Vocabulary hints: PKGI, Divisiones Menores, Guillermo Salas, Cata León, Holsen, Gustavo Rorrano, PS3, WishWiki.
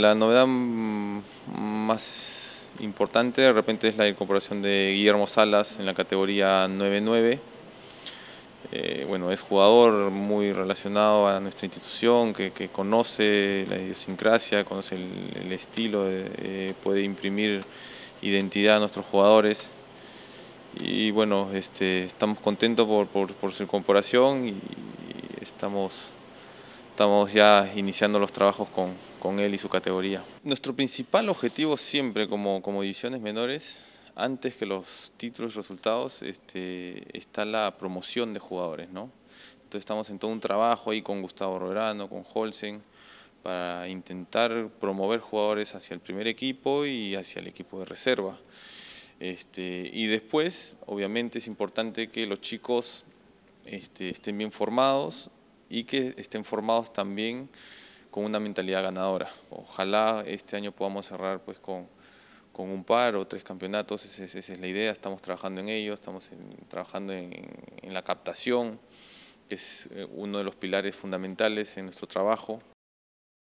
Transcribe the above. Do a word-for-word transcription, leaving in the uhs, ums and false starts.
La novedad más importante de repente es la incorporación de Guillermo Salas en la categoría nueve nueve. Eh, bueno, es jugador muy relacionado a nuestra institución, que, que conoce la idiosincrasia, conoce el, el estilo, eh, puede imprimir identidad a nuestros jugadores. Y bueno, este, estamos contentos por, por, por su incorporación y, y estamos... Estamos ya iniciando los trabajos con, con él y su categoría. Nuestro principal objetivo siempre como, como divisiones menores, antes que los títulos y resultados, este, está la promoción de jugadores, ¿no? Entonces estamos en todo un trabajo ahí con Gustavo Rorrano, con Holsen, para intentar promover jugadores hacia el primer equipo y hacia el equipo de reserva. Este, y después, obviamente, es importante que los chicos este, estén bien formados, y que estén formados también con una mentalidad ganadora. Ojalá este año podamos cerrar pues con, con un par o tres campeonatos, esa, esa es la idea, estamos trabajando en ello, estamos en, trabajando en, en la captación, que es uno de los pilares fundamentales en nuestro trabajo.